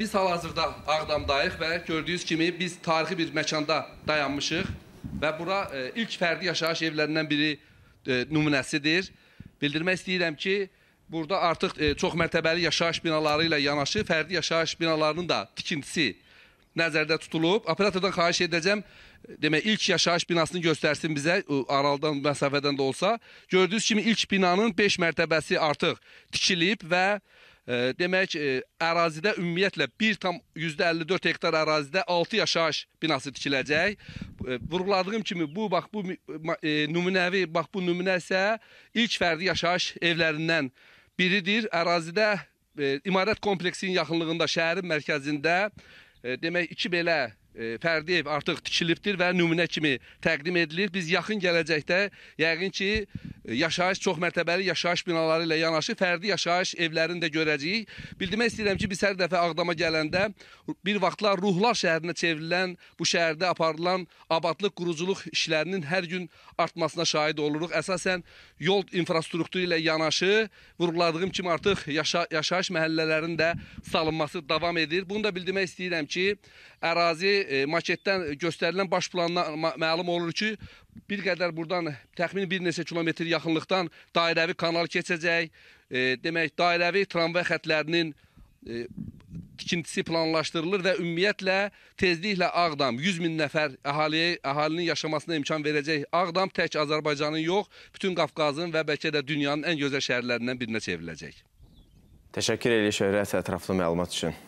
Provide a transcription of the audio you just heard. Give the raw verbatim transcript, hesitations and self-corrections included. Biz hal-hazırda Ağdamdayıq ve gördüğünüz kimi biz tarihi bir mekanda dayanmışıq ve bura e, ilk fərdi yaşayış evlerinden biri e, nümunəsidir. Bildirmək istəyirəm ki, burada artıq e, çox mərtəbəli yaşayış binaları ilə yanaşı fərdi yaşayış binalarının da tikintisi nəzərdə tutulub. Operatordan xahiş edəcəm, demək ilk yaşayış binasını göstərsin bizə, aralıdan məsafədən də olsa. Gördüyünüz kimi ilk binanın beş mərtəbəsi artıq tikilib və e, demək e, ərazidə ümumiyyətlə bir tam yüzdə əlli dörd hektar ərazidə altı yaşayış binası tikiləcək. E, vurğuladığım kimi bu bax bu e, nümunəvi bax bu nümunə isə ilk fərdi yaşayış evlərindən biridir. Ərazidə e, imarət kompleksinin yaxınlığında şəhərin mərkəzində demək iki belə e, fərdi ev artıq tikilibdir və nümunə kimi təqdim edilir. Biz yaxın gələcəkdə yəqin ki yaşayış çox mərtəbəli yaşayış binaları ilə yanaşı fərdi yaşayış evlərini də görəcəyik. Bildirmək istəyirəm ki biz hər dəfə Ağdama gələndə bir vaxtlar Ruhlar şəhərinə çevrilən bu şəhərdə aparılan abadlıq quruculuq işlərinin hər gün artmasına şahid oluruq. Əsasən yol infrastrukturu ilə yanaşı vurğuladığım kimi artıq yaşa yaşayış məhəllələrinin də salınması davam edir. Bunu da bildirmək istəyirəm ki ərazi e, maketdən göstərilən baş plandan ma məlum olur ki bir qədər buradan təxmini bir neçə kilometr yaxınlıqdan dairəvi kanal keçəcək. E, demək dairəvi tramvay xətlərinin e, tikintisi planlaşdırılır və ümumiyyətlə tezliklə Ağdam yüz min nəfər əhaliyə, əhalinin yaşamasına imkan verəcək. Ağdam tək Azərbaycanın yox, bütün Qafqazın və bəlkə də dünyanın ən gözəl şəhərlərindən birinə çevriləcək. Təşəkkür edirik Şöhrət ətraflı məlumat üçün.